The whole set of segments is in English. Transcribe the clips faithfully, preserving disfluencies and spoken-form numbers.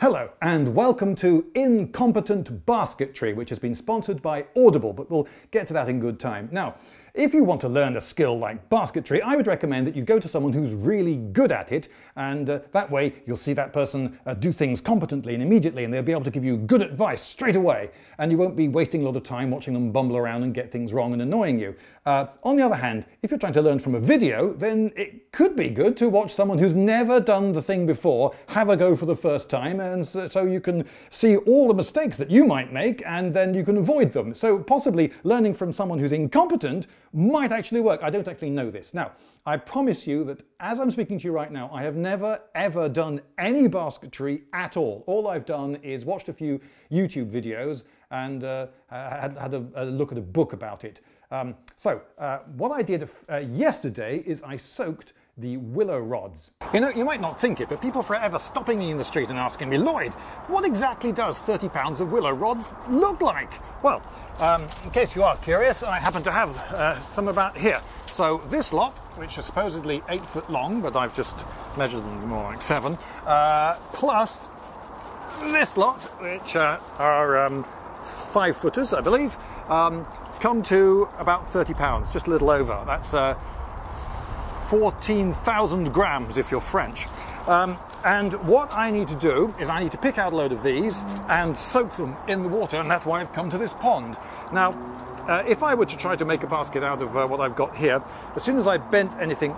Hello and welcome to Incompetent Basketry, which has been sponsored by Audible, but we'll get to that in good time. Now, if you want to learn a skill like basketry, I would recommend that you go to someone who's really good at it, and uh, that way you'll see that person uh, do things competently and immediately, and they'll be able to give you good advice straight away, and you won't be wasting a lot of time watching them bumble around and get things wrong and annoying you. Uh, on the other hand, if you're trying to learn from a video, then it could be good to watch someone who's never done the thing before have a go for the first time, and so, so you can see all the mistakes that you might make, and then you can avoid them. So possibly learning from someone who's incompetent might actually work. I don't actually know this. Now, I promise you that as I'm speaking to you right now, I have never ever done any basketry at all. All I've done is watched a few YouTube videos and uh, had, had a, a look at a book about it. Um, so uh, what I did uh, yesterday is I soaked the willow rods. You know, you might not think it, but people forever stopping me in the street and asking me, Lloyd, what exactly does thirty pounds of willow rods look like? Well, um, in case you are curious, I happen to have uh, some about here. So this lot, which is supposedly eight foot long, but I've just measured them more like seven, uh, plus this lot, which uh, are um, five footers, I believe, um, come to about thirty pounds, just a little over. That's uh, fourteen thousand grams if you're French. Um, and what I need to do is I need to pick out a load of these and soak them in the water, and that's why I've come to this pond. Now, uh, if I were to try to make a basket out of uh, what I've got here, as soon as I bent anything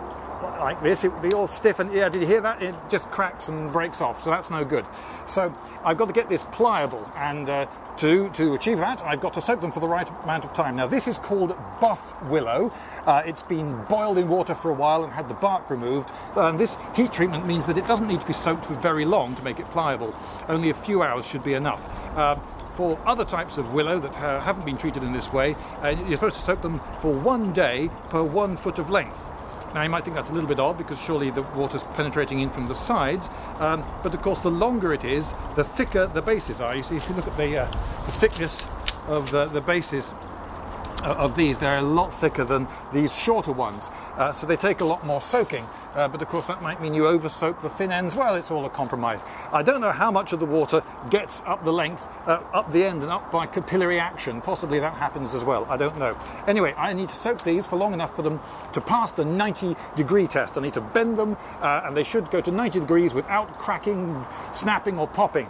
like this, it would be all stiff and, yeah, did you hear that? It just cracks and breaks off, so that's no good. So I've got to get this pliable, and uh, To, to achieve that, I've got to soak them for the right amount of time. Now, this is called buff willow. Uh, it's been boiled in water for a while and had the bark removed. Um, this heat treatment means that it doesn't need to be soaked for very long to make it pliable. Only a few hours should be enough. Uh, for other types of willow that uh, haven't been treated in this way, uh, you're supposed to soak them for one day per one foot of length. Now, you might think that's a little bit odd because surely the water's penetrating in from the sides, um, but of course the longer it is, the thicker the bases are. You see, if you look at the, uh, the thickness of the, the bases of these, they're a lot thicker than these shorter ones, uh, so they take a lot more soaking, uh, but of course that might mean you over soak the thin ends. Well, it's all a compromise. I don't know how much of the water gets up the length, uh, up the end and up by capillary action. Possibly that happens as well, I don't know. Anyway, I need to soak these for long enough for them to pass the ninety degree test. I need to bend them, uh, and they should go to ninety degrees without cracking, snapping or popping.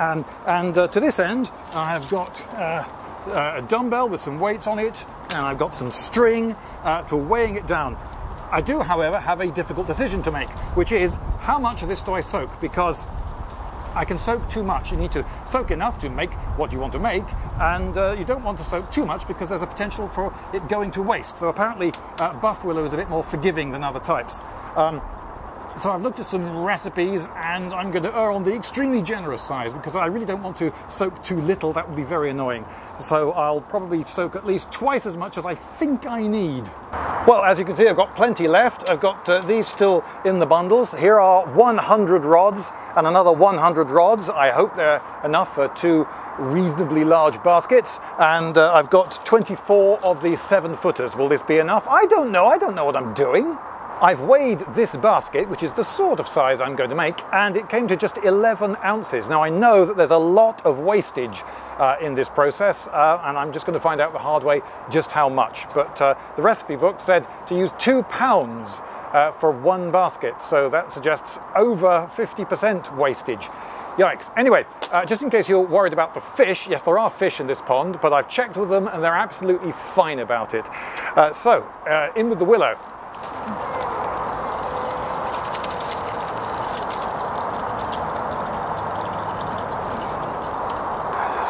Um, and uh, to this end I have got uh, Uh, a dumbbell with some weights on it, and I've got some string uh, for weighing it down. I do, however, have a difficult decision to make, which is how much of this do I soak? Because I can soak too much. You need to soak enough to make what you want to make, and uh, you don't want to soak too much because there's a potential for it going to waste. So apparently uh, buff willow is a bit more forgiving than other types. Um, So I've looked at some recipes, and I'm going to err on the extremely generous side because I really don't want to soak too little. That would be very annoying. So I'll probably soak at least twice as much as I think I need. Well, as you can see, I've got plenty left. I've got uh, these still in the bundles. Here are one hundred rods and another one hundred rods. I hope they're enough for two reasonably large baskets, and uh, I've got twenty-four of these seven footers. Will this be enough? I don't know. I don't know what I'm doing. I've weighed this basket, which is the sort of size I'm going to make, and it came to just eleven ounces. Now, I know that there's a lot of wastage uh, in this process, uh, and I'm just going to find out the hard way just how much. But uh, the recipe book said to use two pounds uh, for one basket, so that suggests over fifty percent wastage. Yikes. Anyway, uh, just in case you're worried about the fish, yes, there are fish in this pond, but I've checked with them, and they're absolutely fine about it. Uh, so, uh, in with the willow.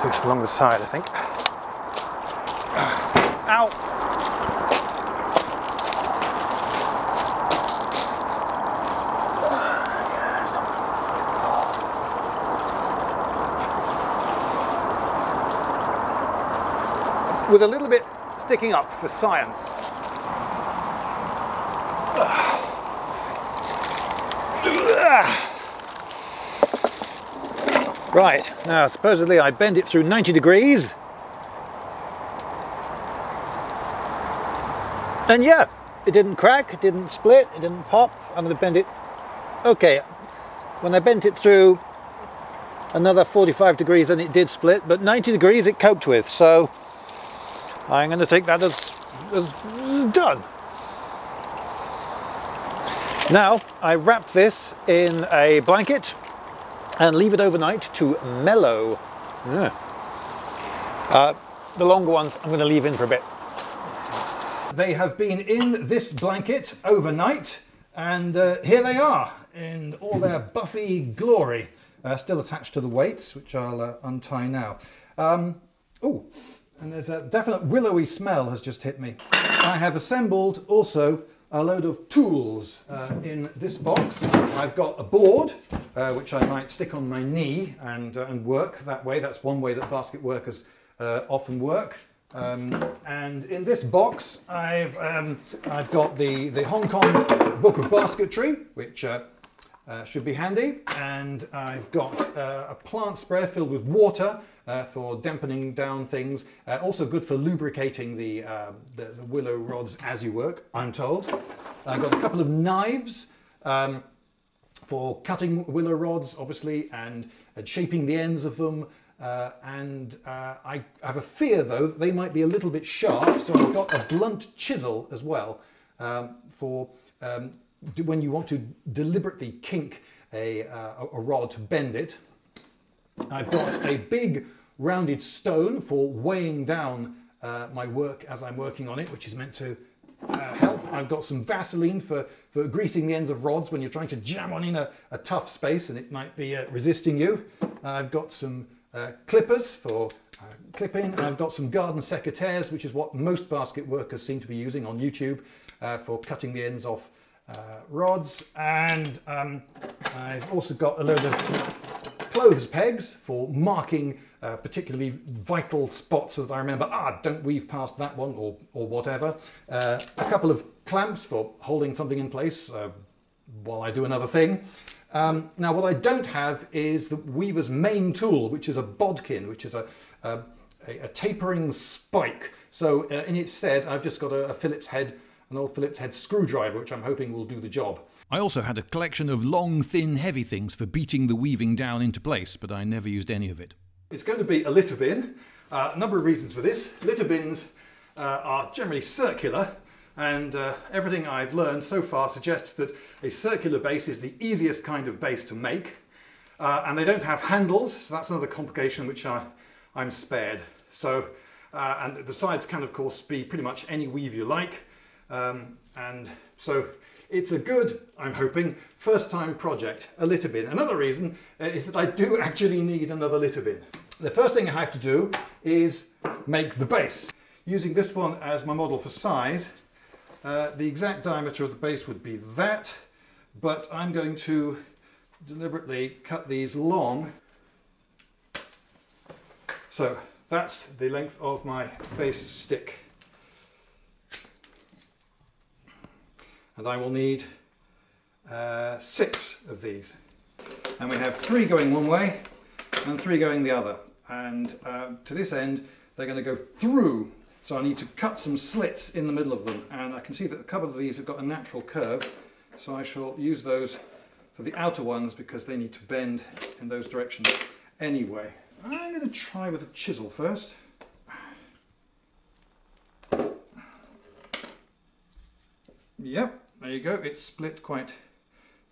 It's along the side, I think. Ow. With a little bit sticking up for science. Right, now supposedly I bend it through ninety degrees, and yeah, it didn't crack, it didn't split, it didn't pop. I'm going to bend it, okay, when I bent it through another forty-five degrees than it did split, but ninety degrees it coped with, so I'm going to take that as, as done. Now I wrap this in a blanket and leave it overnight to mellow. Yeah. Uh, the longer ones I'm going to leave in for a bit. They have been in this blanket overnight, and uh, here they are in all their buffy glory, uh, still attached to the weights, which I'll uh, untie now. Um, oh, and there's a definite willowy smell has just hit me. I have assembled also a load of tools uh, in this box. I've got a board, uh, which I might stick on my knee and, uh, and work that way. That's one way that basket workers uh, often work. Um, and in this box, I've, um, I've got the, the Hong Kong Book of Basketry, which uh, uh, should be handy. And I've got uh, a plant sprayer filled with water uh, for dampening down things. Uh, also good for lubricating the, uh, the, the willow rods as you work, I'm told. I've got a couple of knives um, for cutting willow rods, obviously, and, and shaping the ends of them. Uh, and uh, I have a fear, though, that they might be a little bit sharp, so I've got a blunt chisel as well um, for um, do, when you want to deliberately kink a, uh, a rod to bend it. I've got a big rounded stone for weighing down uh, my work as I'm working on it, which is meant to uh, help. I've got some Vaseline for, for greasing the ends of rods when you're trying to jam on in a, a tough space and it might be uh, resisting you. Uh, I've got some Uh, clippers for uh, clipping, and I've got some garden secateurs, which is what most basket workers seem to be using on YouTube uh, for cutting the ends off uh, rods. And um, I've also got a load of clothes pegs for marking uh, particularly vital spots that I remember, ah, don't weave past that one, or, or whatever. Uh, a couple of clamps for holding something in place uh, while I do another thing. Um, now, what I don't have is the weaver's main tool, which is a bodkin, which is a, a, a tapering spike. So uh, in its stead, I've just got a, a Phillips head, an old Phillips head screwdriver, which I'm hoping will do the job. I also had a collection of long, thin, heavy things for beating the weaving down into place, but I never used any of it. It's going to be a litter bin. Uh, a number of reasons for this. Litter bins uh, are generally circular. And uh, everything I've learned so far suggests that a circular base is the easiest kind of base to make. Uh, and they don't have handles, so that's another complication which I, I'm spared. So, uh, and the sides can of course be pretty much any weave you like. Um, and so it's a good, I'm hoping, first time project, a litter bin. Another reason is that I do actually need another litter bin. The first thing I have to do is make the base. Using this one as my model for size, Uh, the exact diameter of the base would be that, but I'm going to deliberately cut these long. So that's the length of my base stick. And I will need uh, six of these. And we have three going one way and three going the other. And uh, to this end, they're going to go through. So I need to cut some slits in the middle of them, and I can see that a couple of these have got a natural curve, so I shall use those for the outer ones because they need to bend in those directions anyway. I'm going to try with a chisel first. Yep, there you go, it's split quite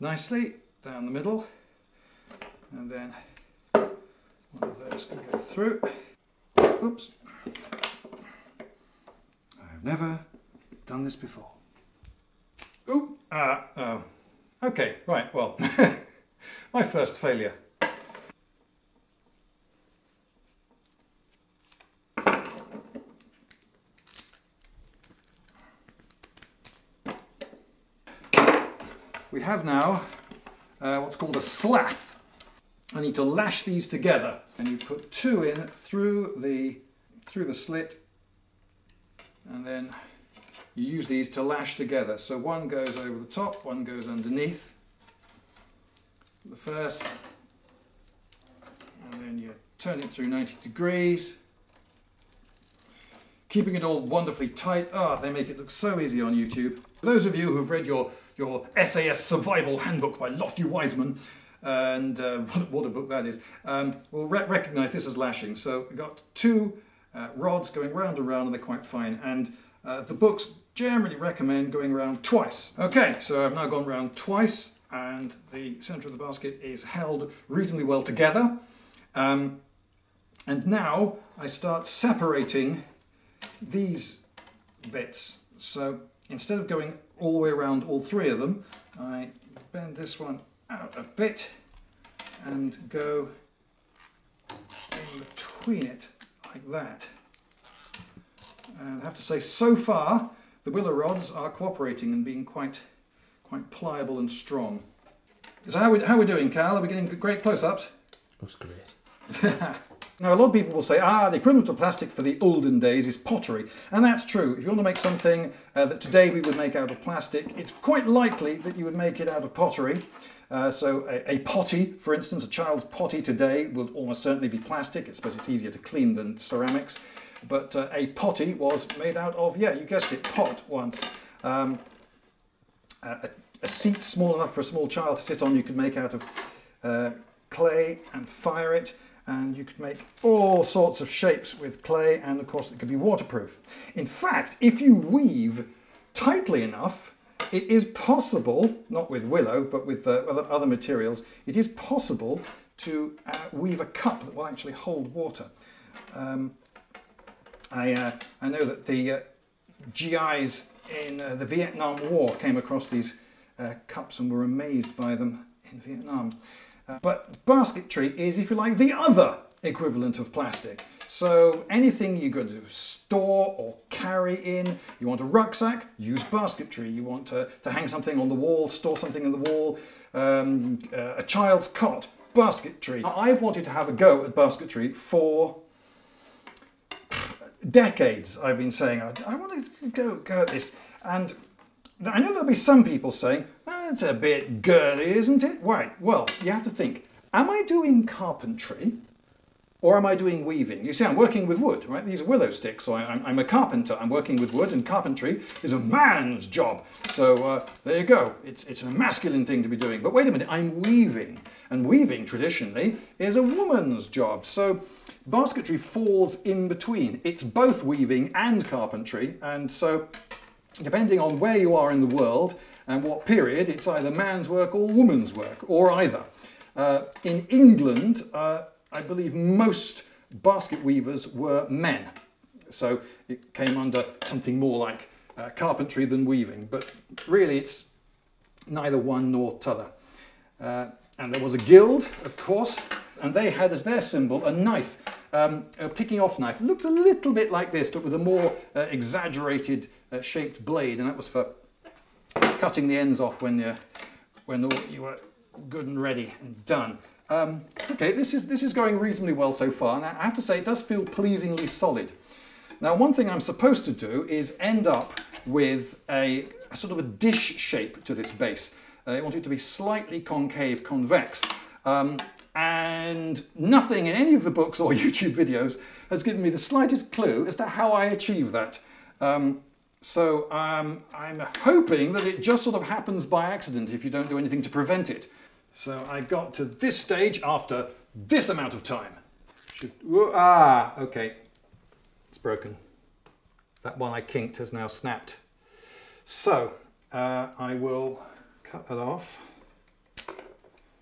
nicely down the middle, and then one of those can go through. Oops. Never done this before. Ooh, uh, oh, okay, right, well, my first failure. We have now uh, what's called a slath. I need to lash these together, and you put two in through the through the slit. And then you use these to lash together. So one goes over the top, one goes underneath the first, and then you turn it through ninety degrees, keeping it all wonderfully tight. Ah, they make it look so easy on YouTube. For those of you who've read your, your S A S Survival Handbook by Lofty Wiseman, and uh, what a book that is. Um, we'll re recognize this as lashing. So we've got two uh, rods going round and round, and they're quite fine, and uh, the books generally recommend going round twice. Okay, so I've now gone round twice, and the center of the basket is held reasonably well together. Um, and now I start separating these bits. So instead of going all the way around all three of them, I bend this one out a bit and go in between it like that. And I have to say, so far the willow rods are cooperating and being quite quite pliable and strong. So how are we, how are we doing, Carl? Are we getting great close-ups? Looks great. Now, a lot of people will say, ah, the equivalent of plastic for the olden days is pottery. And that's true. If you want to make something uh, that today we would make out of plastic, it's quite likely that you would make it out of pottery. Uh, so a, a potty, for instance, a child's potty today would almost certainly be plastic. I suppose it's easier to clean than ceramics. But uh, a potty was made out of, yeah, you guessed it, pot once. Um, a, a seat small enough for a small child to sit on, you could make out of uh, clay and fire it. And you could make all sorts of shapes with clay, and of course it could be waterproof. In fact, if you weave tightly enough, it is possible, not with willow, but with uh, other, other materials, it is possible to uh, weave a cup that will actually hold water. Um, I, uh, I know that the uh, G Is in uh, the Vietnam War came across these uh, cups and were amazed by them in Vietnam. Uh, but basketry is, if you like, the other equivalent of plastic. So anything you're going to store or carry in, you want a rucksack, use basketry. You want to, to hang something on the wall, store something on the wall, um, uh, a child's cot, basketry. I've wanted to have a go at basketry for decades. I've been saying, I, I want to go, go at this. And I know there'll be some people saying, that's a bit girly, isn't it? Right, well, you have to think, am I doing carpentry or am I doing weaving? You see, I'm working with wood, right? These are willow sticks, so I'm, I'm a carpenter. I'm working with wood, and carpentry is a man's job. So uh, there you go. It's, it's a masculine thing to be doing. But wait a minute, I'm weaving. And weaving, traditionally, is a woman's job. So basketry falls in between. It's both weaving and carpentry, and so depending on where you are in the world and what period, it's either man's work or woman's work, or either. Uh, in England, uh, I believe most basket weavers were men. So it came under something more like uh, carpentry than weaving, but really it's neither one nor t'other. Uh, and there was a guild, of course, and they had as their symbol a knife, um, a picking off knife. It looks a little bit like this, but with a more uh, exaggerated Uh, shaped blade, and that was for cutting the ends off when you when you were good and ready and done. Um, okay, this is this is going reasonably well so far, and I have to say it does feel pleasingly solid. Now, one thing I'm supposed to do is end up with a, a sort of a dish shape to this base. Uh, I want it to be slightly concave, convex. Um, And nothing in any of the books or YouTube videos has given me the slightest clue as to how I achieve that. Um, So um, I'm hoping that it just sort of happens by accident if you don't do anything to prevent it. So I got to this stage after this amount of time. Should, whoa, ah, okay, it's broken. That one I kinked has now snapped. So uh, I will cut that off,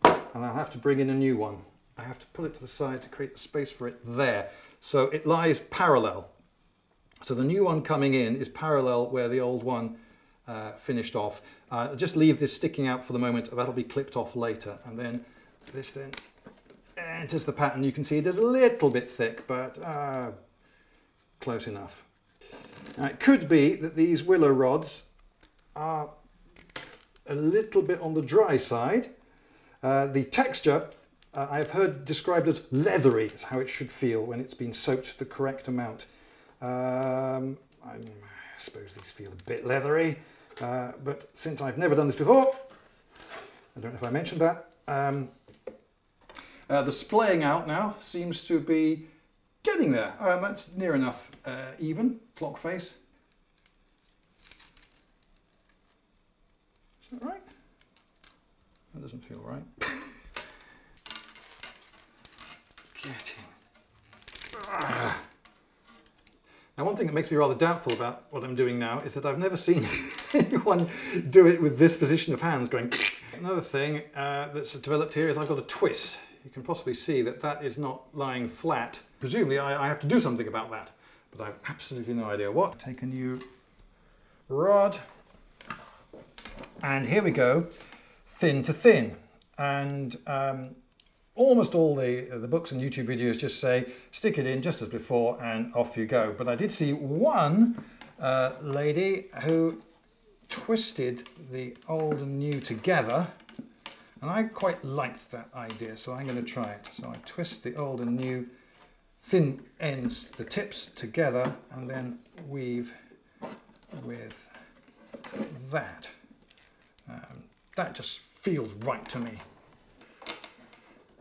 and I'll have to bring in a new one. I have to pull it to the side to create the space for it there. So it lies parallel. So the new one coming in is parallel where the old one uh, finished off. Uh, just leave this sticking out for the moment. That'll be clipped off later. And then this then enters the pattern. You can see it is a little bit thick, but uh, close enough. Now, it could be that these willow rods are a little bit on the dry side. Uh, the texture uh, I've heard described as leathery is how it should feel when it's been soaked the correct amount. Um, I suppose these feel a bit leathery, uh, but since I've never done this before, I don't know if I mentioned that. Um, uh, the splaying out now seems to be getting there. Um, that's near enough uh, even, clock face. Is that right? That doesn't feel right. Get in. Now, one thing that makes me rather doubtful about what I'm doing now is that I've never seen anyone do it with this position of hands going. Another thing uh, that's developed here is I've got a twist. You can possibly see that that is not lying flat. Presumably I, I have to do something about that, but I have absolutely no idea what. Take a new rod, and here we go, thin to thin. And um, almost all the, the books and YouTube videos just say, stick it in just as before and off you go. But I did see one uh, lady who twisted the old and new together, and I quite liked that idea, so I'm going to try it. So I twist the old and new thin ends, the tips together, and then weave with that. Um, that just feels right to me.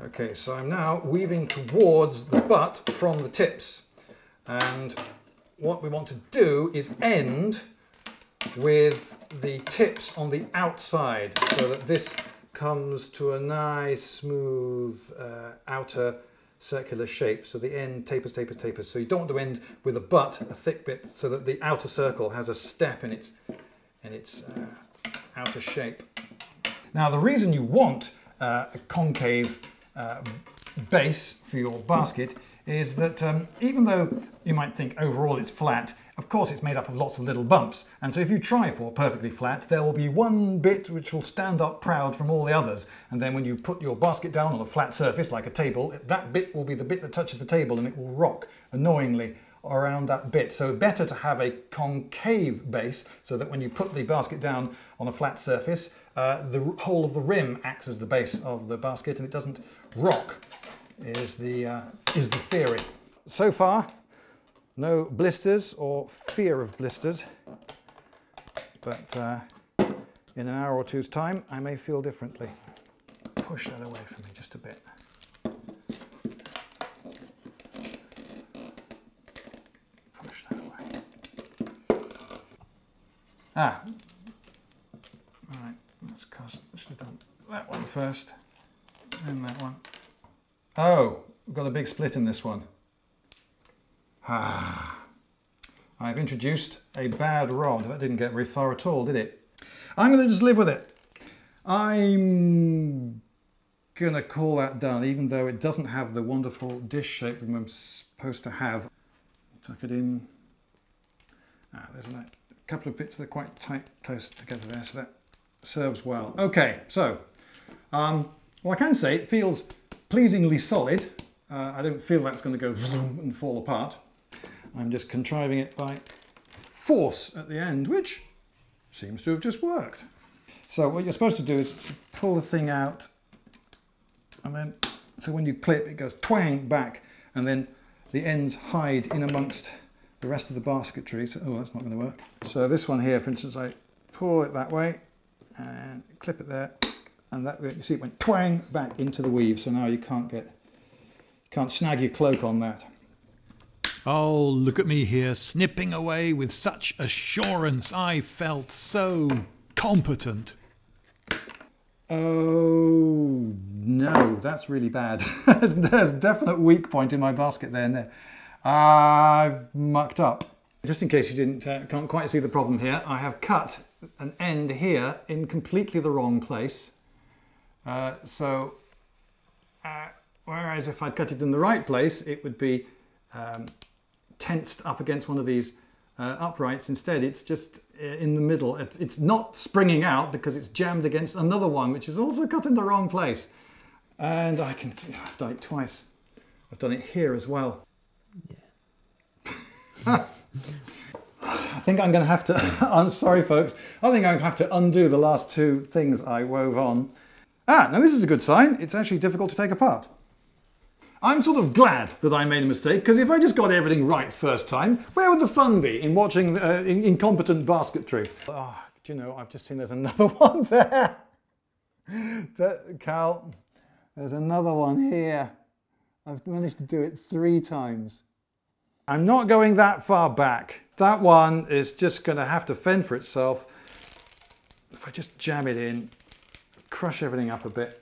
Okay, so I'm now weaving towards the butt from the tips, and what we want to do is end with the tips on the outside so that this comes to a nice smooth uh, outer circular shape. So the end tapers, tapers, tapers. So you don't want to end with a butt, a thick bit, so that the outer circle has a step in its, in its uh, outer shape. Now the reason you want uh, a concave uh, base for your basket is that um, even though you might think overall it's flat, of course it's made up of lots of little bumps, and so if you try for perfectly flat, there will be one bit which will stand up proud from all the others, and then when you put your basket down on a flat surface like a table, that bit will be the bit that touches the table, and it will rock annoyingly around that bit. So better to have a concave base so that when you put the basket down on a flat surface, uh, the whole of the rim acts as the base of the basket and it doesn't rock, is the, uh, is the theory. So far, no blisters or fear of blisters, but uh, in an hour or two's time I may feel differently. Push that away from me just a bit. Push that away. Ah! Alright, that's because I should have done that one first, then that one. Oh! We've got a big split in this one. Ah, I've introduced a bad rod. That didn't get very far at all, did it? I'm going to just live with it. I'm going to call that done, even though it doesn't have the wonderful dish shape that I'm supposed to have. Tuck it in. Ah, there's a couple of bits that are quite tight, close together there, so that serves well. Okay, so, um, well, I can say it feels pleasingly solid. Uh, I don't feel that's going to go vroom and fall apart. I'm just contriving it by force at the end, which seems to have just worked. So what you're supposed to do is pull the thing out, and then, so when you clip, it goes twang back, and then the ends hide in amongst the rest of the basketry. So, oh, that's not going to work. So this one here, for instance, I pull it that way, and clip it there, and that, you see it went twang back into the weave, so now you can't get, can't snag your cloak on that. Oh, look at me here, snipping away with such assurance. I felt so competent. Oh, no, that's really bad. there's, there's a definite weak point in my basket there and there. I've mucked up. Just in case you didn't, uh, can't quite see the problem here, I have cut an end here in completely the wrong place. Uh, so... Uh, Whereas if I'd cut it in the right place, it would be um, tensed up against one of these uh, uprights. Instead, it's just in the middle. It's not springing out because it's jammed against another one, which is also cut in the wrong place. And I can see, I've done it twice. I've done it here as well. Yeah. I think I'm going to have to, I'm sorry folks, I think I'm going to have to undo the last two things I wove on. Ah, now this is a good sign. It's actually difficult to take apart. I'm sort of glad that I made a mistake, because if I just got everything right first time, where would the fun be in watching uh, in Incompetent Basketry? Ah, oh, do you know, I've just seen there's another one there. that, Cal, there's another one here. I've managed to do it three times. I'm not going that far back. That one is just going to have to fend for itself. If I just jam it in, crush everything up a bit,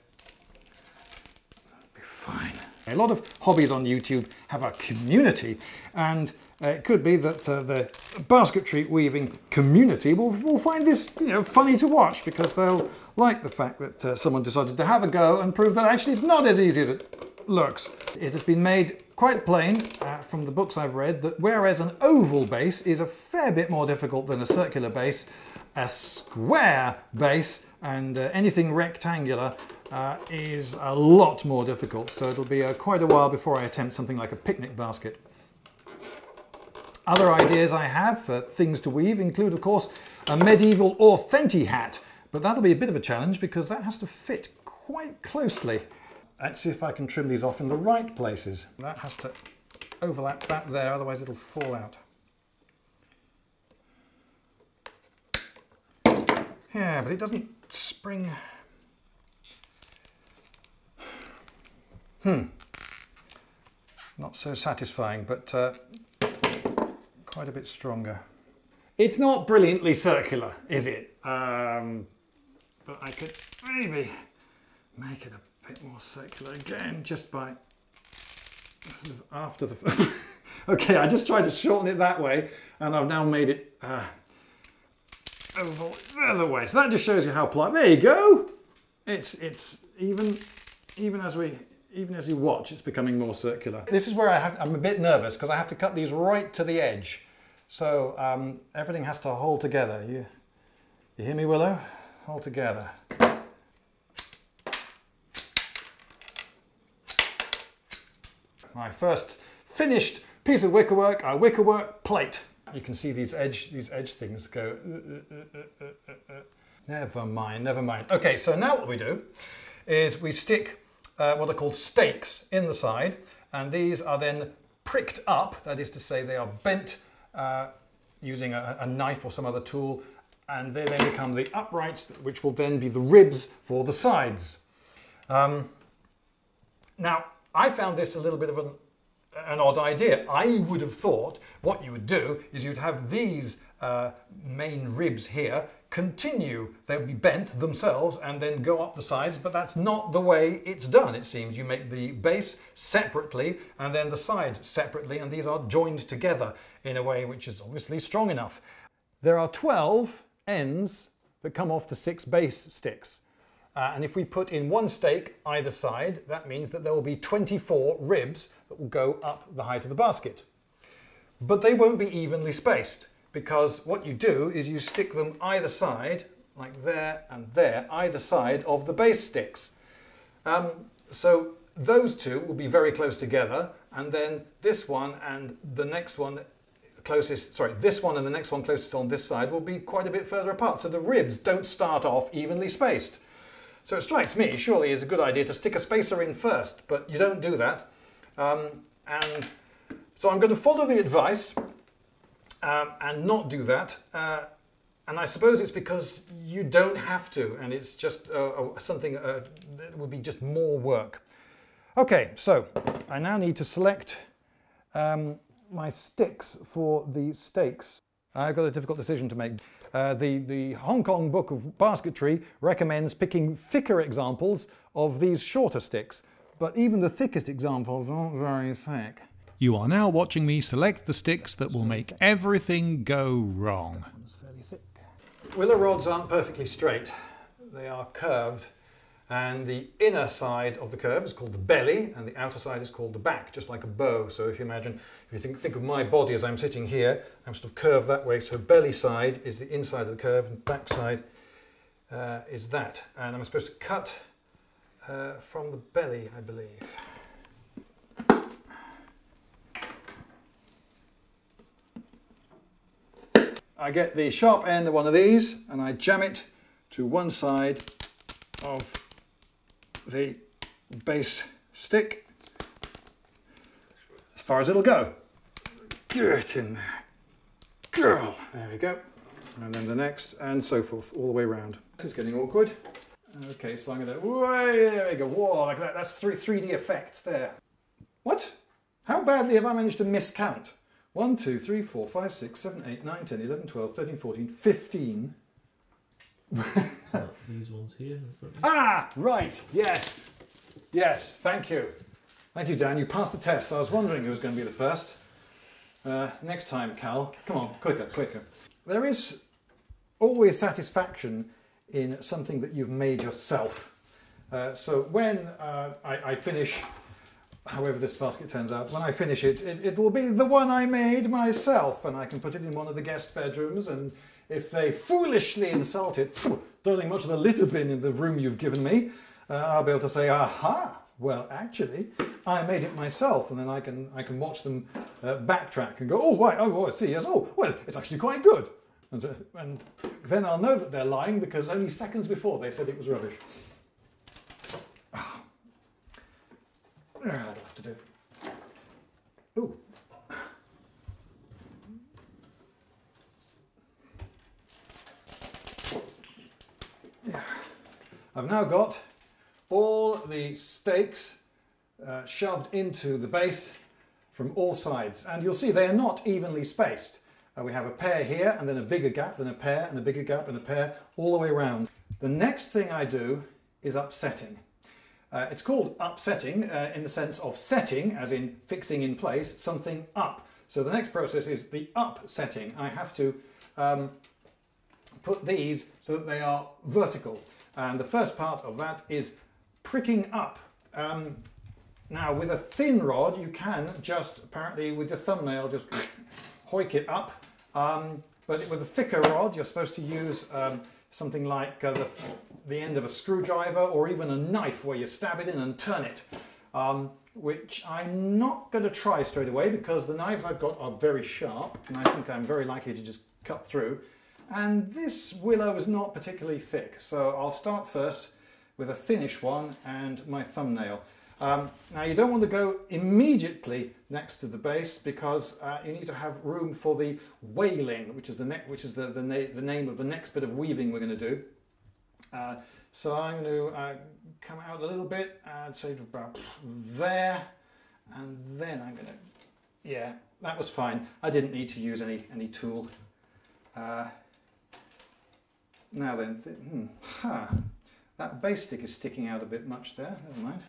that'll be fine. A lot of hobbies on YouTube have a community, and uh, it could be that uh, the basketry weaving community will, will find this you know, funny to watch, because they'll like the fact that uh, someone decided to have a go and prove that actually it's not as easy as it looks. It has been made quite plain uh, from the books I've read that whereas an oval base is a fair bit more difficult than a circular base, a square base and uh, anything rectangular uh, is a lot more difficult, so it'll be uh, quite a while before I attempt something like a picnic basket. Other ideas I have for things to weave include, of course, a medieval authenti hat, but that'll be a bit of a challenge because that has to fit quite closely. Let's see if I can trim these off in the right places. That has to overlap that there, otherwise it'll fall out. Yeah, but it doesn't spring. Hmm. Not so satisfying, but uh, quite a bit stronger. It's not brilliantly circular, is it? Um, but I could maybe make it a bit more circular again, just by sort of after the... Okay, I just tried to shorten it that way, and I've now made it... Uh, oval the other way, so that just shows you how polite. There you go. It's it's even even as we even as you watch, it's becoming more circular. This is where I have, I'm a bit nervous because I have to cut these right to the edge, so um, everything has to hold together. You you hear me, Willow? Hold together. My first finished piece of wickerwork, a wickerwork plate. You can see these edge, these edge things go. Uh, uh, uh, uh, uh. Never mind, never mind. Okay, so now what we do is we stick uh, what are called stakes in the side, and these are then pricked up. That is to say, they are bent uh, using a, a knife or some other tool, and they then become the uprights, which will then be the ribs for the sides. Um, now, I found this a little bit of an an odd idea. I would have thought what you would do is you'd have these uh, main ribs here continue. They'll be bent themselves and then go up the sides, but that's not the way it's done, it seems. You make the base separately and then the sides separately, and these are joined together in a way which is obviously strong enough. There are twelve ends that come off the six base sticks. Uh, and if we put in one stake either side, that means that there will be twenty-four ribs that will go up the height of the basket. But they won't be evenly spaced, because what you do is you stick them either side, like there and there, either side of the base sticks. Um, so those two will be very close together, and then this one and the next one closest, sorry, this one and the next one closest on this side will be quite a bit further apart, so the ribs don't start off evenly spaced. So it strikes me, surely, is a good idea to stick a spacer in first, but you don't do that. Um, and so I'm going to follow the advice um, and not do that. Uh, and I suppose it's because you don't have to, and it's just uh, something uh, that would be just more work. Okay, so I now need to select um, my sticks for the stakes. I've got a difficult decision to make. Uh, the, the Hong Kong Book of Basketry recommends picking thicker examples of these shorter sticks, but even the thickest examples aren't very thick. You are now watching me select the sticks that will make everything go wrong. That one's fairly thick. Willow rods aren't perfectly straight. They are curved, and the inner side of the curve is called the belly, and the outer side is called the back, just like a bow. So if you imagine, if you think, think of my body as I'm sitting here, I'm sort of curved that way, so belly side is the inside of the curve, and back side uh, is that. And I'm supposed to cut uh, from the belly, I believe. I get the sharp end of one of these, and I jam it to one side of the base stick, as far as it'll go. Get in there, girl. There we go. And then the next, and so forth, all the way around. This is getting awkward. Okay, so I'm gonna. Whoa, there we go. Whoa, like that. That's three three D effects there. What? How badly have I managed to miscount? One, two, three, four, five, six, seven, eight, nine, ten, eleven, twelve, thirteen, fourteen, fifteen. These ones here in front of you. Ah, right, yes, yes, thank you. Thank you, Dan. You passed the test. I was wondering who was going to be the first. Uh, next time, Cal. Come on, quicker, quicker. There is always satisfaction in something that you've made yourself. Uh, so when uh, I, I finish, however this basket turns out, when I finish it, it, it will be the one I made myself, and I can put it in one of the guest bedrooms, and if they foolishly insult it, phew, don't think much of the litter bin in the room you've given me, uh, I'll be able to say, aha, well, actually, I made it myself, and then I can, I can watch them uh, backtrack and go, oh, right, oh, I see, yes, oh, well, it's actually quite good. And, so, and then I'll know that they're lying because only seconds before they said it was rubbish. Ah. I'll have to do. Ooh. Yeah. I've now got all the stakes uh, shoved into the base from all sides, and you'll see they are not evenly spaced. Uh, we have a pair here, and then a bigger gap, then a pair, and a bigger gap, and a pair, all the way around. The next thing I do is upsetting. Uh, it's called upsetting uh, in the sense of setting, as in fixing in place, something up. So the next process is the upsetting. I have to um, put these so that they are vertical. And the first part of that is pricking up. Um, now, with a thin rod, you can just, apparently, with your thumbnail, just hoik it up. Um, but with a thicker rod, you're supposed to use um, something like uh, the, the end of a screwdriver or even a knife where you stab it in and turn it, um, which I'm not going to try straight away because the knives I've got are very sharp and I think I'm very likely to just cut through. And this willow is not particularly thick, so I'll start first with a thinnish one and my thumbnail. Um, now you don't want to go immediately next to the base because uh, you need to have room for the wailing, which is the neck, which is the the, na the name of the next bit of weaving we're going to do. Uh, so I'm going to uh, come out a little bit, and say about there, and then I'm going to, yeah, that was fine. I didn't need to use any any tool. Uh, now then, th hmm, huh. That base stick is sticking out a bit much there. Never mind.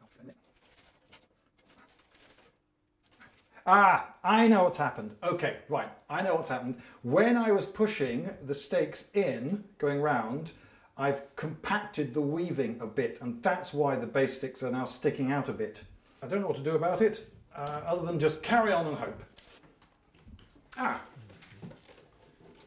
Ah, I know what's happened. Okay, right, I know what's happened. When I was pushing the stakes in, going round, I've compacted the weaving a bit, and that's why the base sticks are now sticking out a bit. I don't know what to do about it, uh, other than just carry on and hope. Ah,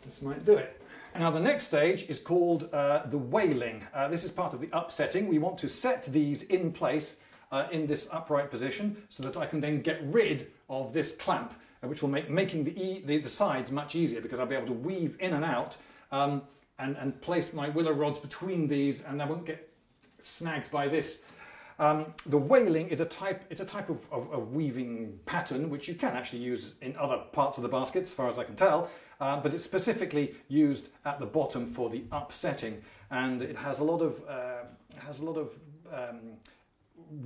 this might do it. Now the next stage is called uh, the wailing. Uh, this is part of the upsetting. We want to set these in place Uh, in this upright position so that I can then get rid of this clamp, uh, which will make making the, e the, the sides much easier because I'll be able to weave in and out um, and, and place my willow rods between these and I won't get snagged by this. Um, the wailing is a type, it's a type of, of, of weaving pattern which you can actually use in other parts of the basket as far as I can tell, uh, but it's specifically used at the bottom for the upsetting, and it has a lot of, uh, has a lot of um,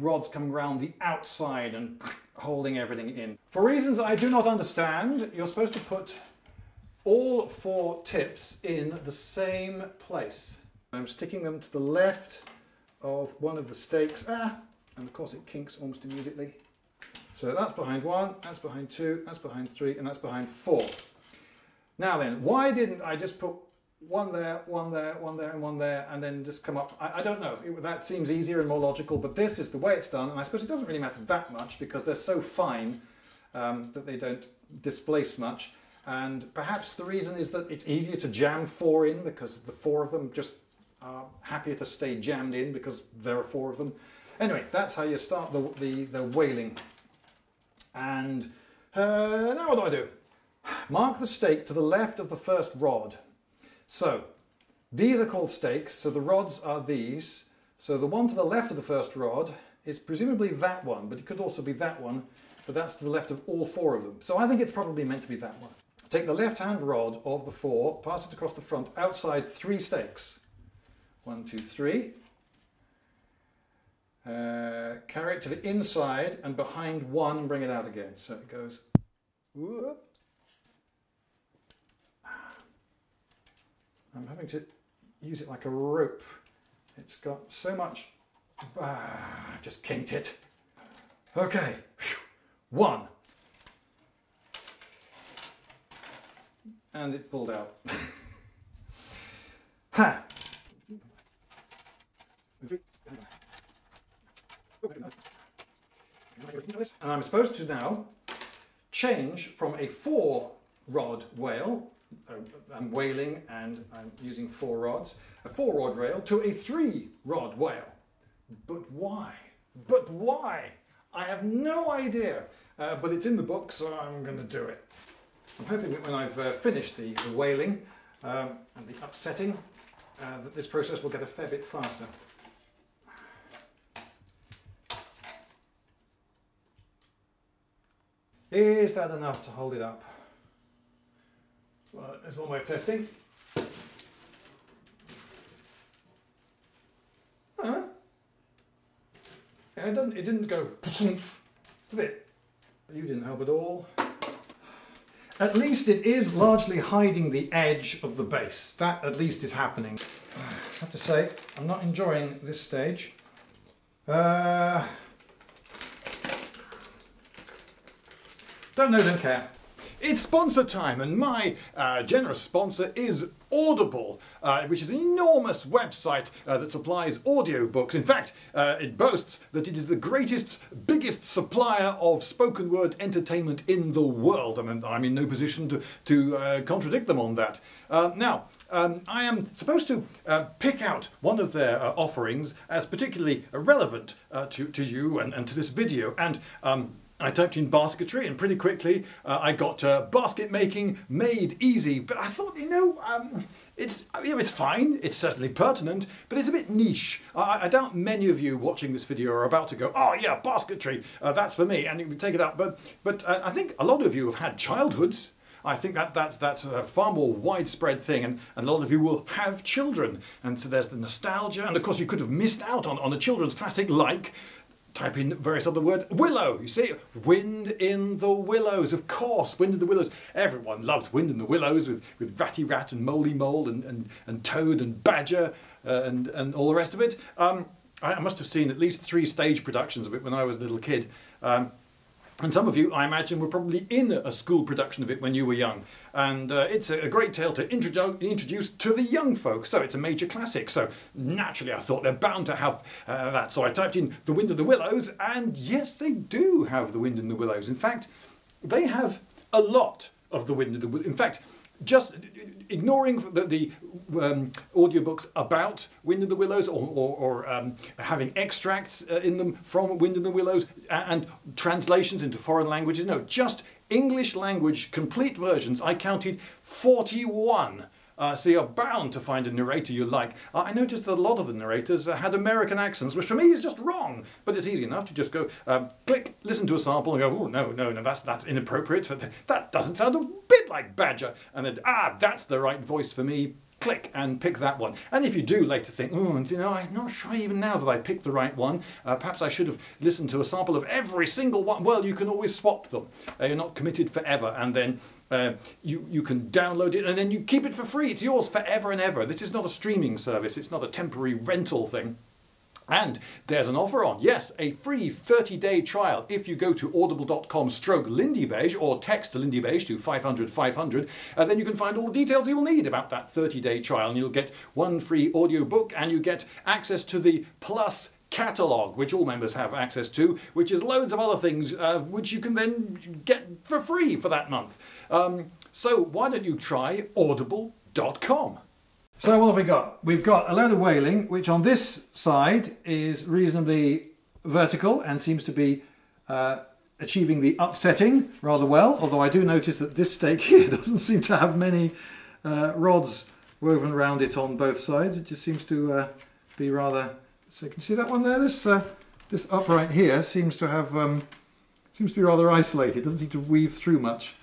rods coming around the outside and holding everything in. For reasons I do not understand, you're supposed to put all four tips in the same place. I'm sticking them to the left of one of the stakes, ah, and of course it kinks almost immediately. So that's behind one, that's behind two, that's behind three, and that's behind four. Now then, why didn't I just put one there, one there, one there, and one there, and then just come up? I, I don't know, it, that seems easier and more logical, but this is the way it's done, and I suppose it doesn't really matter that much because they're so fine um, that they don't displace much, and perhaps the reason is that it's easier to jam four in because the four of them just are happier to stay jammed in because there are four of them. Anyway, that's how you start the, the, the wailing. And uh, now what do I do? Mark the stake to the left of the first rod. So, these are called stakes, so the rods are these. So the one to the left of the first rod is presumably that one, but it could also be that one, but that's to the left of all four of them. So I think it's probably meant to be that one. Take the left-hand rod of the four, pass it across the front, outside three stakes. One, two, three. Uh, carry it to the inside, and behind one, bring it out again. So it goes... whoop. I'm having to use it like a rope. It's got so much... Ah, I've just kinked it. Okay, one. And it pulled out. Ha! And I'm supposed to now change from a four rod whale, I'm whaling and I'm using four rods, a four rod rail to a three rod whale. But why? But why? I have no idea, uh, but it's in the book, so I'm going to do it. I'm hoping that when I've uh, finished the, the whaling um, and the upsetting, uh, that this process will get a fair bit faster. Is that enough to hold it up? Well, there's one way of testing. Huh? Yeah, it didn't, it didn't go, did it? You didn't help at all. At least it is largely hiding the edge of the base. That at least is happening. I have to say, I'm not enjoying this stage. Uh, Don't know, don't care. It's sponsor time, and my uh, generous sponsor is Audible, uh, which is an enormous website uh, that supplies audiobooks. In fact, uh, it boasts that it is the greatest, biggest supplier of spoken word entertainment in the world. I mean, I'm in no position to, to uh, contradict them on that. Uh, now, Um, I am supposed to uh, pick out one of their uh, offerings as particularly relevant uh, to, to you and, and to this video, and um, I typed in basketry, and pretty quickly uh, I got uh, basket making made easy. But I thought, you know, um, it's, you know, it's fine, it's certainly pertinent, but it's a bit niche. I, I doubt many of you watching this video are about to go, oh yeah, basketry, uh, that's for me, and you can take it up. But, but uh, I think a lot of you have had childhoods. I think that that's, that's a far more widespread thing, and, and a lot of you will have children, and so there's the nostalgia, and of course you could have missed out on, on a children's classic like, type in various other words, willow, you see, Wind in the Willows, of course, Wind in the Willows. Everyone loves Wind in the Willows with, with Ratty Rat and Moley Mole and, and, and Toad and Badger uh, and, and all the rest of it. Um, I, I must have seen at least three stage productions of it when I was a little kid. Um, And some of you, I imagine, were probably in a school production of it when you were young. And uh, it's a great tale to introdu introduce to the young folk, so it's a major classic. So naturally I thought they're bound to have uh, that. So I typed in The Wind in the Willows, and yes, they do have The Wind in the Willows. In fact, they have a lot of The Wind in the Willows. In fact, just ignoring the, the um, audiobooks about Wind in the Willows, or, or, or um, having extracts uh, in them from Wind in the Willows and, and translations into foreign languages. No, just English language complete versions. I counted forty-one. Uh, so you're bound to find a narrator you like. Uh, I noticed that a lot of the narrators uh, had American accents, which for me is just wrong. But it's easy enough to just go, um, click, listen to a sample and go, oh, no, no, no, that's, that's inappropriate. That doesn't sound a bit like Badger. And then, ah, that's the right voice for me. Click and pick that one. And if you do later think, oh, you know, I'm not sure even now that I picked the right one. Uh, perhaps I should have listened to a sample of every single one. Well, you can always swap them. Uh, you're not committed forever. And then Uh, you, you can download it and then you keep it for free. It's yours forever and ever. This is not a streaming service. It's not a temporary rental thing. And there's an offer on, yes, a free thirty day trial if you go to audible dot com stroke Lindybeige or text Lindybeige to five hundred five hundred, uh, then you can find all the details you'll need about that thirty day trial, and you'll get one free audiobook and you get access to the Plus catalogue, which all members have access to, which is loads of other things uh, which you can then get for free for that month. Um, so why don't you try audible dot com? So what have we got? We've got a load of whaling, which on this side is reasonably vertical and seems to be uh, achieving the upsetting rather well, although I do notice that this stake here doesn't seem to have many uh, rods woven around it on both sides. It just seems to uh, be rather... So you can see that one there. This uh, this upright here seems to have um, seems to be rather isolated. It doesn't seem to weave through much,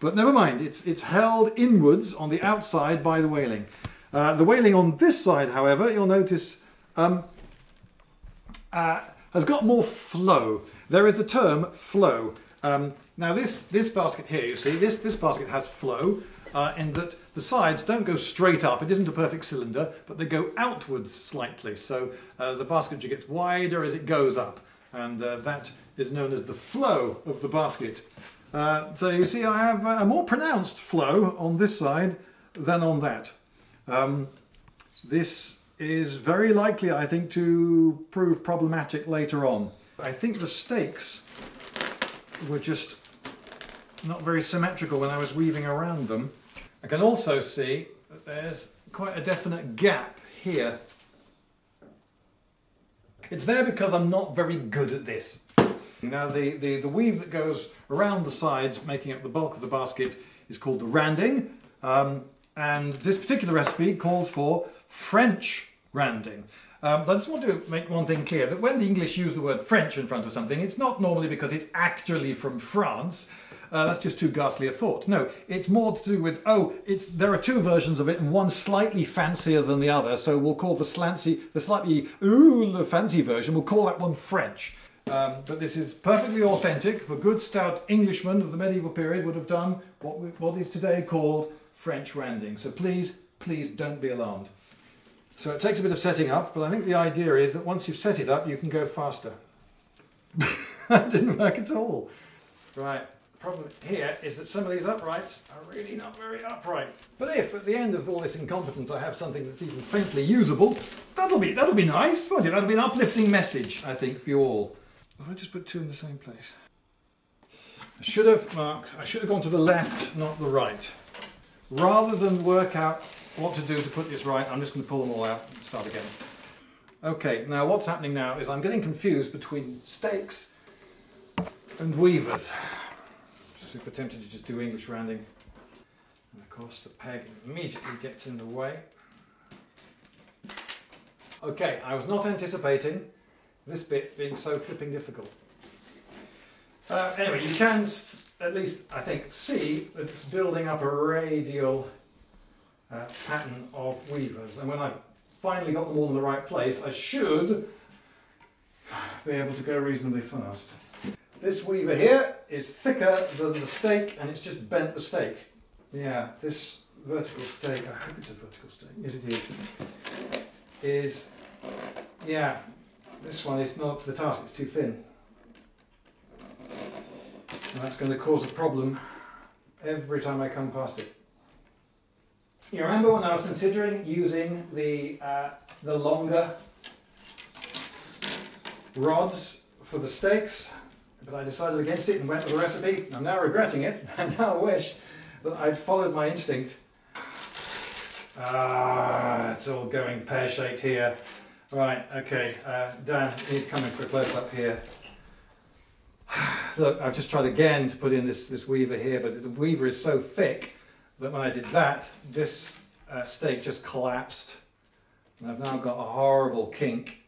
but never mind. It's it's held inwards on the outside by the whaling. Uh, the whaling on this side, however, you'll notice um, uh, has got more flow. There is the term flow. Um, now this this basket here, you see, this this basket has flow. Uh, in that the sides don't go straight up, it isn't a perfect cylinder, but they go outwards slightly, so uh, the basketry gets wider as it goes up, and uh, that is known as the flow of the basket. Uh, so you see I have a more pronounced flow on this side than on that. Um, this is very likely, I think, to prove problematic later on. I think the stakes were just not very symmetrical when I was weaving around them. I can also see that there's quite a definite gap here. It's there because I'm not very good at this. Now the, the, the weave that goes around the sides, making up the bulk of the basket, is called the randing. Um, and this particular recipe calls for French randing. Um, I just want to make one thing clear, that when the English use the word French in front of something, it's not normally because it's actually from France. Uh, that's just too ghastly a thought. No, it's more to do with, oh, it's, there are two versions of it and one slightly fancier than the other, so we'll call the slanty, the slightly ooh, the fancy version, we'll call that one French. Um, but this is perfectly authentic. A good stout Englishman of the medieval period would have done what, we, what is today called French randing. So please, please don't be alarmed. So it takes a bit of setting up, but I think the idea is that once you've set it up, you can go faster. That didn't work at all. Right. The problem here is that some of these uprights are really not very upright. But if at the end of all this incompetence I have something that's even faintly usable, that'll be that'll be nice, won't it? That'll be an uplifting message, I think, for you all. Have I just put two in the same place? I should have marked. I should have gone to the left, not the right. Rather than work out what to do to put this right, I'm just going to pull them all out and start again. Okay. Now what's happening now is I'm getting confused between stakes and weavers. Super tempted to just do English rounding, and of course the peg immediately gets in the way. Okay, I was not anticipating this bit being so flipping difficult. Uh, anyway, you can at least, I think, see that it's building up a radial uh, pattern of weavers, and when I finally got them all in the right place, I should be able to go reasonably fast. This weaver here is thicker than the stake, and it's just bent the stake. Yeah, this vertical stake, I hope it's a vertical stake, yes it is, is, yeah, this one is not up to the task, it's too thin. And that's going to cause a problem every time I come past it. You remember when I was considering using the, uh, the longer rods for the stakes? But I decided against it and went with the recipe. I'm now regretting it. I now wish that I'd followed my instinct. Ah, it's all going pear-shaped here. Right, okay, uh, Dan, you're coming for a close-up here. Look, I've just tried again to put in this, this weaver here, but the weaver is so thick that when I did that, this uh, stake just collapsed. And I've now got a horrible kink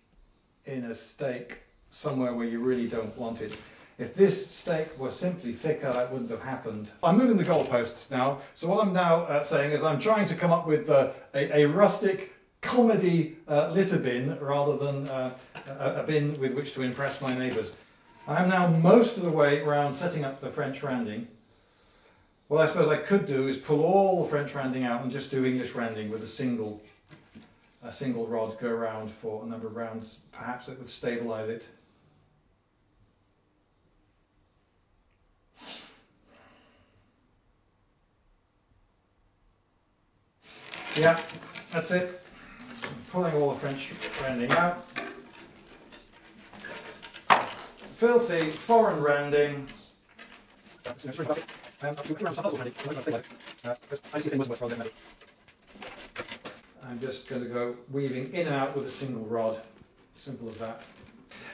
in a stake somewhere where you really don't want it. If this stake were simply thicker, that wouldn't have happened. I'm moving the goalposts now. So what I'm now uh, saying is I'm trying to come up with uh, a, a rustic comedy uh, litter bin rather than uh, a, a bin with which to impress my neighbours. I am now most of the way around setting up the French randing. What I suppose I could do is pull all the French randing out and just do English randing with a single, a single rod, go around for a number of rounds. Perhaps it would stabilise it. Yeah, that's it. Pulling all the French randing out. Filthy foreign randing. I'm just going to go weaving in and out with a single rod. Simple as that.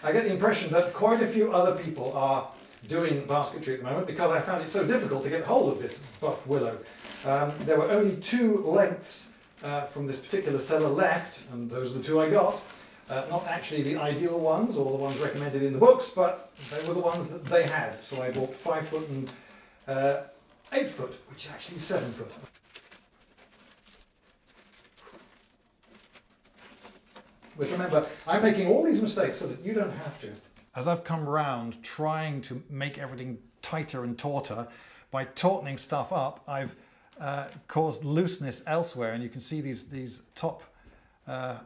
I get the impression that quite a few other people are doing basketry at the moment because I found it so difficult to get hold of this buff willow. Um, there were only two lengths uh, from this particular seller left, and those are the two I got. Uh, not actually the ideal ones or the ones recommended in the books, but they were the ones that they had. So I bought five foot and uh, eight foot, which is actually seven foot. But remember, I'm making all these mistakes so that you don't have to. As I've come round trying to make everything tighter and tauter, by tautening stuff up, I've uh, caused looseness elsewhere, and you can see these, these top uh,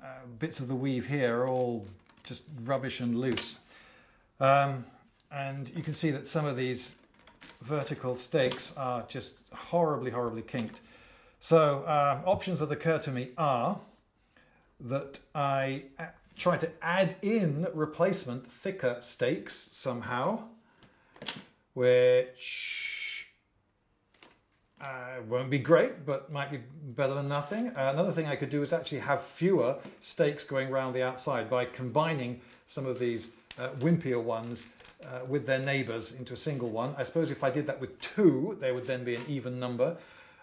uh, bits of the weave here are all just rubbish and loose. Um, and you can see that some of these vertical stakes are just horribly, horribly kinked. So um, options that occur to me are that I try to add in replacement thicker stakes somehow, which uh, won't be great, but might be better than nothing. Uh, another thing I could do is actually have fewer stakes going around the outside by combining some of these uh, wimpier ones uh, with their neighbors into a single one. I suppose if I did that with two, there would then be an even number.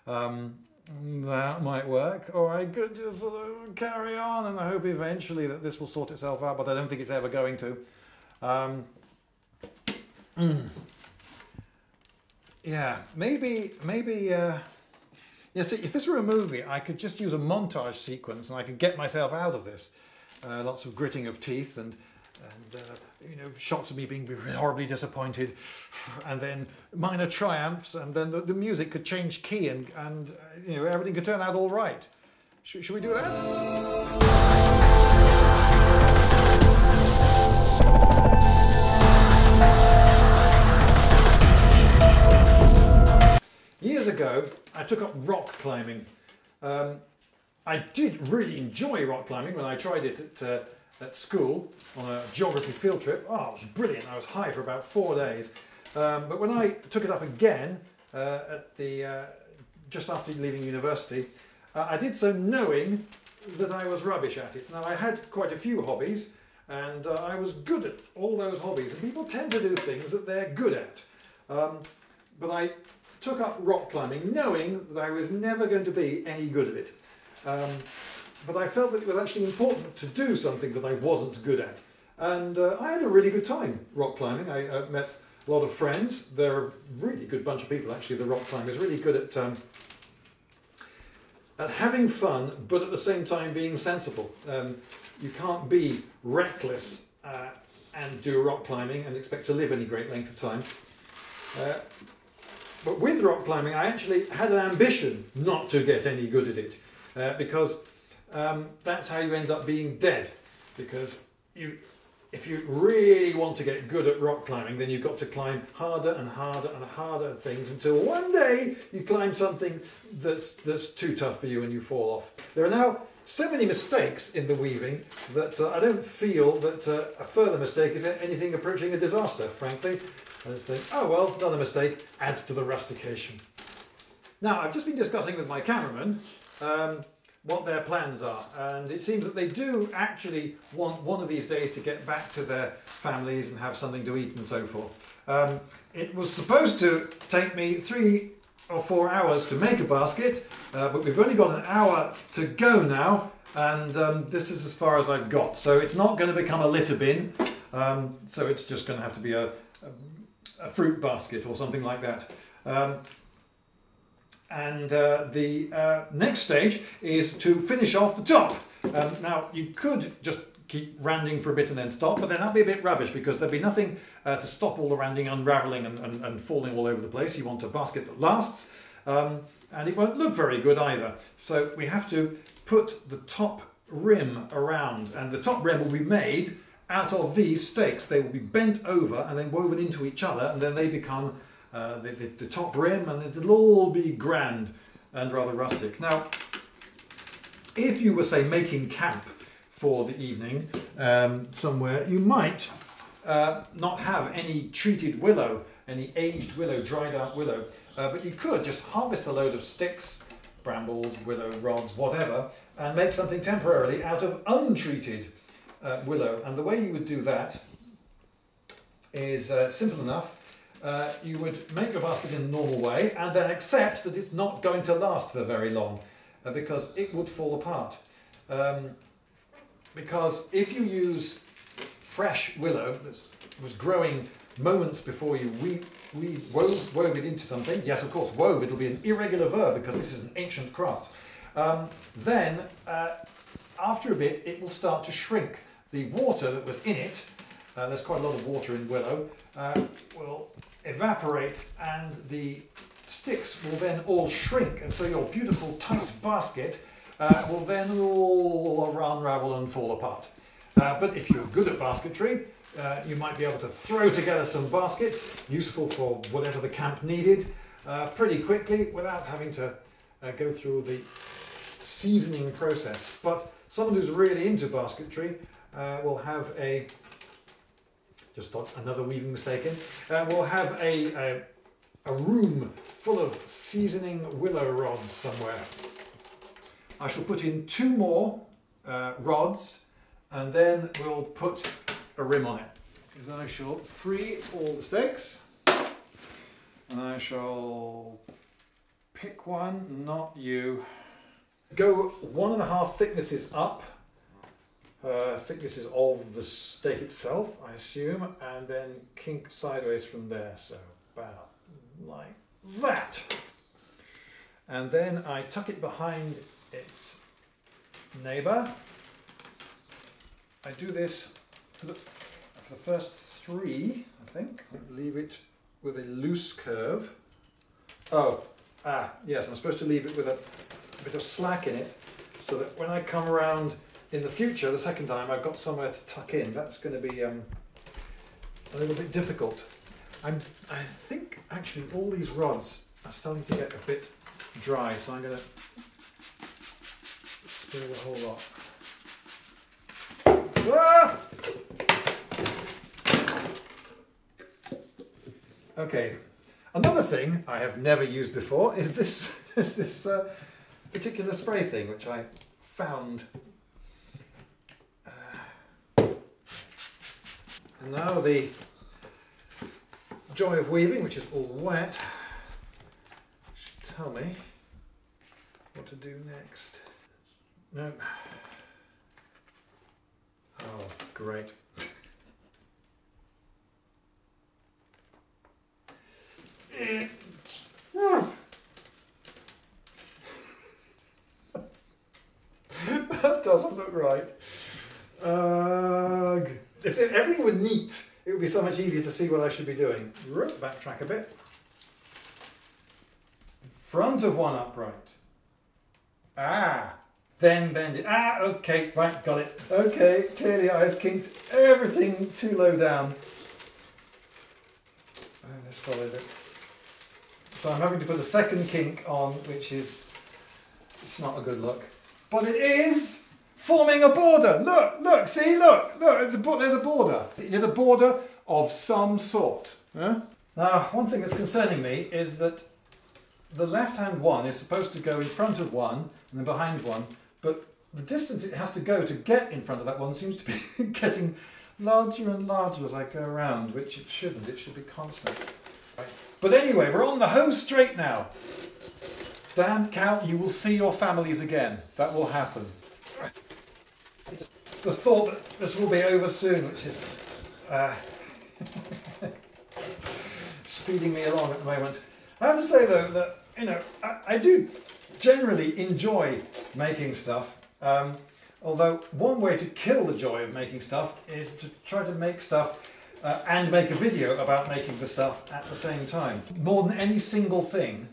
Um, That might work, or I could just sort of carry on and I hope eventually that this will sort itself out, but I don't think it's ever going to. Um, mm. Yeah, maybe, maybe, uh, yeah, see, if this were a movie, I could just use a montage sequence and I could get myself out of this. Uh, lots of gritting of teeth and, and uh, you know, shots of me being horribly disappointed, and then minor triumphs, and then the, the music could change key, and, and uh, you know, everything could turn out all right. Sh should we do that? Years ago, I took up rock climbing. Um, I did really enjoy rock climbing when I tried it at uh, at school on a geography field trip. Oh, it was brilliant. I was high for about four days. Um, but when I took it up again uh, at the uh, just after leaving university, uh, I did so knowing that I was rubbish at it. Now, I had quite a few hobbies, and uh, I was good at all those hobbies. And people tend to do things that they're good at. Um, but I took up rock climbing knowing that I was never going to be any good at it. Um, but I felt that it was actually important to do something that I wasn't good at. And uh, I had a really good time rock climbing. I uh, met a lot of friends. They're a really good bunch of people, actually, the rock climbers. Really good at, um, at having fun, but at the same time being sensible. Um, you can't be reckless uh, and do rock climbing and expect to live any great length of time. Uh, but with rock climbing, I actually had an ambition not to get any good at it, uh, because Um, that's how you end up being dead, because you, if you really want to get good at rock climbing, then you've got to climb harder and harder and harder things until one day you climb something that's, that's too tough for you and you fall off. There are now so many mistakes in the weaving that uh, I don't feel that uh, a further mistake is anything approaching a disaster, frankly. I just think, oh well, another mistake adds to the rustication. Now, I've just been discussing with my cameraman um, what their plans are, and it seems that they do actually want one of these days to get back to their families and have something to eat and so forth. Um, it was supposed to take me three or four hours to make a basket, uh, but we've only got an hour to go now, and um, this is as far as I've got. So it's not going to become a litter bin, um, so it's just going to have to be a, a, a fruit basket or something like that. Um, And uh, the uh, next stage is to finish off the top. Um, now, you could just keep randing for a bit and then stop, but then that'd be a bit rubbish because there'd be nothing uh, to stop all the randing unraveling and, and, and falling all over the place. You want a basket that lasts, um, and it won't look very good either. So we have to put the top rim around, and the top rim will be made out of these stakes. They will be bent over and then woven into each other, and then they become Uh, the, the, the top rim, and it'll all be grand and rather rustic. Now, if you were, say, making camp for the evening um, somewhere, you might uh, not have any treated willow, any aged willow, dried out willow, uh, but you could just harvest a load of sticks, brambles, willow rods, whatever, and make something temporarily out of untreated uh, willow. And the way you would do that is uh, simple enough. Uh, you would make your basket in the normal way and then accept that it's not going to last for very long uh, because it would fall apart. Um, because if you use fresh willow that was growing moments before you we, we wove, wove it into something, yes, of course, wove, it'll be an irregular verb because this is an ancient craft, um, then uh, after a bit it will start to shrink. The water that was in it, uh, there's quite a lot of water in willow, uh, will evaporate and the sticks will then all shrink, and so your beautiful tight basket uh, will then all unravel and fall apart. Uh, but if you're good at basketry, Uh, you might be able to throw together some baskets, useful for whatever the camp needed, uh, pretty quickly without having to uh, go through the seasoning process. But someone who's really into basketry uh, will have a, just another weaving mistake in, uh, will have a, a, a room full of seasoning willow rods somewhere. I shall put in two more uh, rods, and then we'll put a rim on it. Because I shall free all the stakes, and I shall pick one, not you. Go one and a half thicknesses up, uh, thicknesses of the stake itself, I assume, and then kink sideways from there, so about like that. And then I tuck it behind its neighbour. I do this for the, for the first three, I think. Leave it with a loose curve. Oh, ah, yes, I'm supposed to leave it with a bit of slack in it so that when I come around in the future, the second time, I've got somewhere to tuck in. That's going to be um, a little bit difficult. I'm, I think actually all these rods are starting to get a bit dry, so I'm going to spill the whole lot. Ah! Okay, another thing I have never used before is this is this uh, particular spray thing, which I found. Uh, and now the joy of weaving, which is all wet, should tell me what to do next. No. Oh, great. That doesn't look right. Uh, if everything were neat, it would be so much easier to see what I should be doing. Backtrack a bit. Front of one upright. Ah! Then bend it. Ah, okay, right, got it. Okay, clearly I've kinked everything too low down. And this follows it. So I'm having to put a second kink on, which is, it's not a good look. But it is forming a border. Look, look, see, look, look, it's a, there's a border. There's a border of some sort. Huh? Now, one thing that's concerning me is that the left-hand one is supposed to go in front of one and then behind one. But the distance it has to go to get in front of that one seems to be getting larger and larger as I go around, which it shouldn't. It should be constant. Right. But anyway, we're on the home straight now. Dan, Cal, you will see your families again. That will happen. The thought that this will be over soon, which is uh, speeding me along at the moment. I have to say, though, that, you know, I, I do generally enjoy making stuff, um, although one way to kill the joy of making stuff is to try to make stuff uh, and make a video about making the stuff at the same time. More than any single thing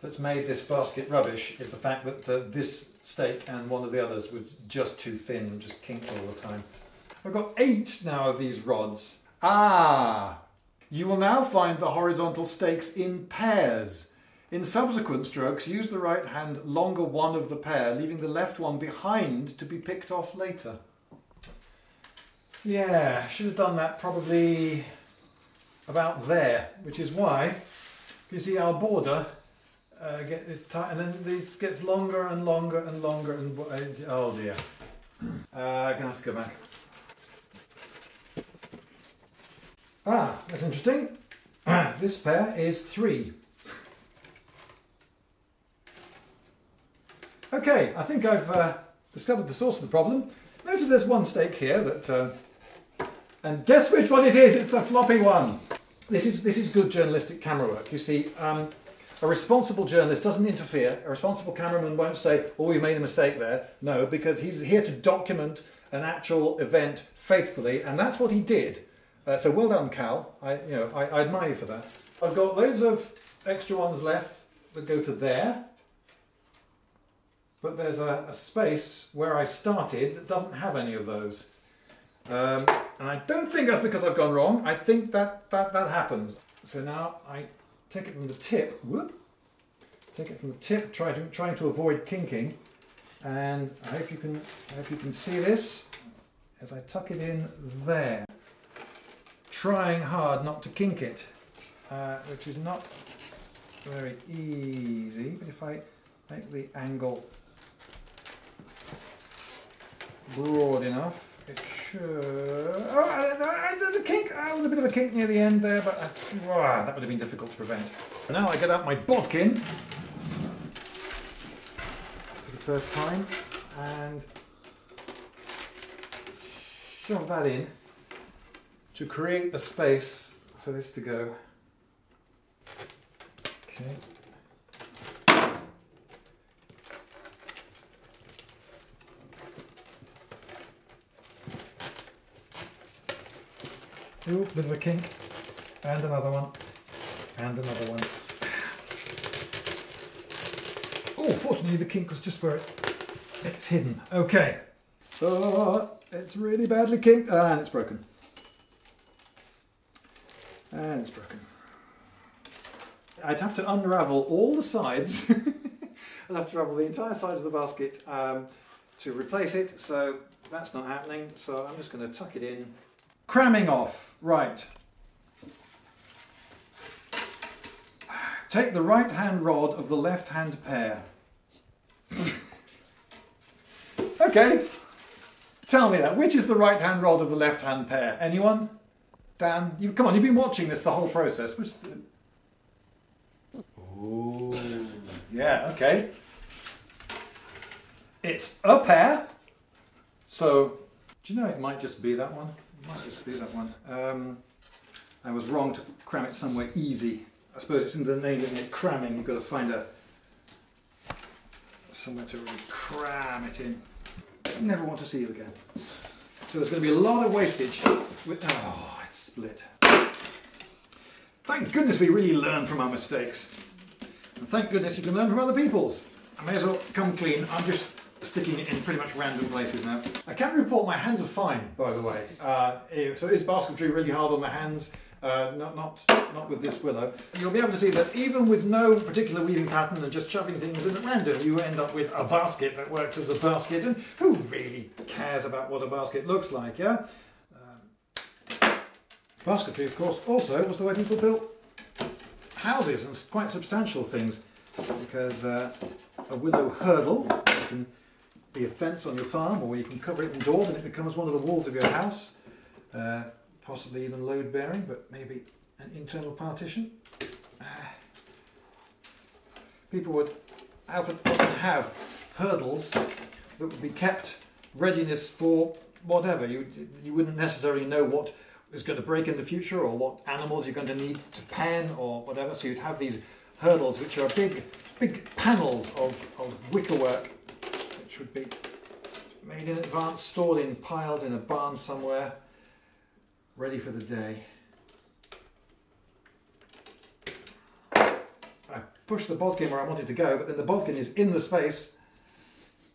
that's made this basket rubbish is the fact that uh, this stake and one of the others was just too thin and just kinked all the time. I've got eight now of these rods. Ah! You will now find the horizontal stakes in pairs. In subsequent strokes, use the right hand longer one of the pair, leaving the left one behind to be picked off later. Yeah, should have done that probably about there, which is why you see our border uh, get this tight, and then this gets longer and longer and longer and oh dear, uh, I'm gonna have to go back. Ah, that's interesting. This pair is three. Okay, I think I've uh, discovered the source of the problem. Notice there's one stake here that, uh, and guess which one it is? It's the floppy one. This is this is good journalistic camera work. You see, um, a responsible journalist doesn't interfere. A responsible cameraman won't say, "Oh, you made a mistake there." No, because he's here to document an actual event faithfully, and that's what he did. Uh, so well done, Cal. I, you know, I, I admire you for that. I've got loads of extra ones left that go to there. But there's a, a space where I started that doesn't have any of those. Um, and I don't think that's because I've gone wrong. I think that, that, that happens. So now I take it from the tip. Whoop. Take it from the tip, try to, trying to avoid kinking. And I hope you can, I hope you can see this as I tuck it in there. Trying hard not to kink it, uh, which is not very easy. But if I make the angle broad enough, it should. Oh, there's a kink. Oh, there's a bit of a kink near the end there, but I, wow, that would have been difficult to prevent. And now I get out my bodkin for the first time and shove that in to create a space for this to go. Okay. Ooh, a bit of a kink, and another one, and another one. Oh, fortunately the kink was just where it, it's hidden. Okay, so it's really badly kinked, and it's broken. And it's broken. I'd have to unravel all the sides. I'd have to unravel the entire sides of the basket um, to replace it, so that's not happening. So I'm just going to tuck it in. Cramming off, right. Take the right hand rod of the left hand pair. Okay, tell me that. Which is the right hand rod of the left hand pair? Anyone? Dan? You, come on, you've been watching this the whole process. Which the... Ooh. Yeah, okay. It's a pair. So, do you know it might just be that one? Might just be that one. Um, I was wrong to cram it somewhere easy. I suppose it's in the name, isn't it? Cramming. You've got to find a somewhere to really cram it in. Never want to see you again. So there's going to be a lot of wastage. Oh, it's split. Thank goodness we really learn from our mistakes. And thank goodness you can learn from other people's. I may as well come clean. I'm just sticking it in pretty much random places now. I can report my hands are fine, by the way. Uh, so is basketry really hard on the hands? Uh, not, not, not with this willow. You'll be able to see that even with no particular weaving pattern and just shoving things in at random, you end up with a basket that works as a basket. And who really cares about what a basket looks like, yeah? Um, basketry, of course, also was the way people built houses and quite substantial things, because uh, a willow hurdle can be a fence on your farm, or you can cover it indoors and it becomes one of the walls of your house, uh, possibly even load bearing, but maybe an internal partition. Uh, people would often have hurdles that would be kept readiness for whatever. You, you wouldn't necessarily know what is going to break in the future or what animals you're going to need to pen or whatever, so you'd have these hurdles which are big, big panels of, of wickerwork, which would be made in advance, stored in piles in a barn somewhere, ready for the day. I pushed the bodkin where I wanted to go, but then the bodkin is in the space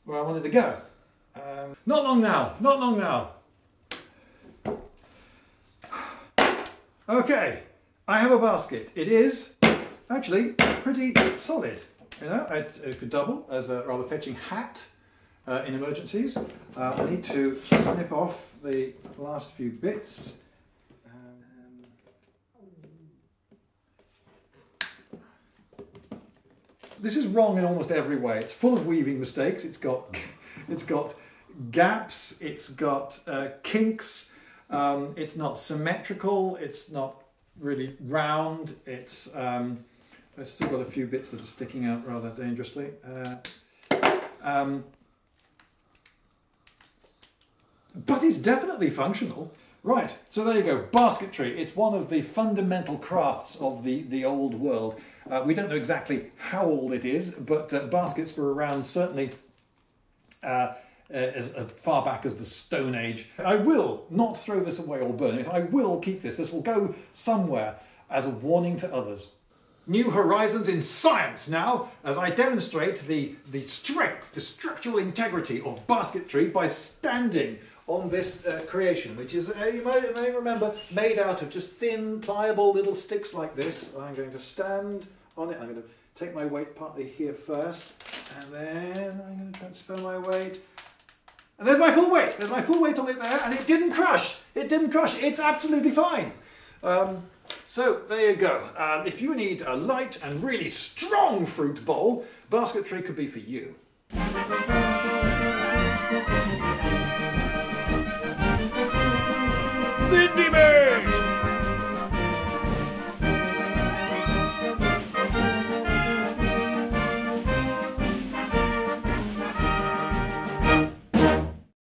where I wanted to go. Um, not long now, not long now. Okay, I have a basket. It is actually pretty solid. You know, it, it could double as a rather fetching hat uh, in emergencies. Uh, I need to snip off the last few bits. Um, this is wrong in almost every way. It's full of weaving mistakes. It's got, it's got gaps. It's got uh, kinks. Um, it's not symmetrical. It's not really round. It's um, I've still got a few bits that are sticking out rather dangerously. Uh, um, but it's definitely functional. Right, so there you go. Basketry. It's one of the fundamental crafts of the, the old world. Uh, we don't know exactly how old it is, but uh, baskets were around certainly uh, as far back as the Stone Age. I will not throw this away or burn it. I will keep this. This will go somewhere as a warning to others. New horizons in science now, as I demonstrate the, the strength, the structural integrity of basketry by standing on this uh, creation, which is, uh, you may, may remember, made out of just thin, pliable little sticks like this. I'm going to stand on it. I'm going to take my weight partly here first, and then I'm going to transfer my weight. And there's my full weight. There's my full weight on it there, and it didn't crush. It didn't crush. It's absolutely fine. Um, so there you go. Um, if you need a light and really strong fruit bowl, basketry could be for you. Lindybeige!